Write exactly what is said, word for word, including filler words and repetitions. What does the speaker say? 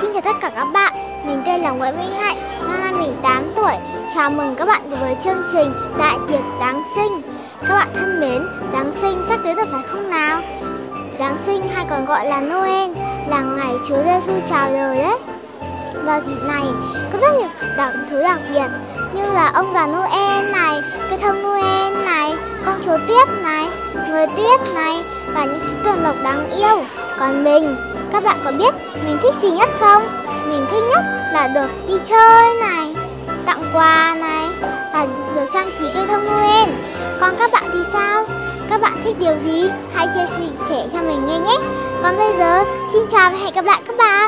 Xin chào tất cả các bạn, mình tên là Nguyễn Minh Hạnh, năm nay mình tám tuổi. Chào mừng các bạn đến với chương trình Đại tiệc Giáng sinh. Các bạn thân mến, Giáng sinh sắp tới rồi phải không nào? Giáng sinh hay còn gọi là Noel là ngày Chúa Giêsu chào đời đấy. Vào dịp này có rất nhiều đặc thứ đặc biệt như là ông già Noel này, cây thông Noel này, con chúa tuyết này, người tuyết này và những chú tuần lộc đáng yêu. Còn mình, các bạn có biết mình thích gì nhất không? Mình thích nhất là được đi chơi này, tặng quà này và được trang trí cây thông Noel. Còn các bạn thì sao? Các bạn thích điều gì? Hãy chia sẻ cho mình nghe nhé. Còn bây giờ, xin chào và hẹn gặp lại các bạn.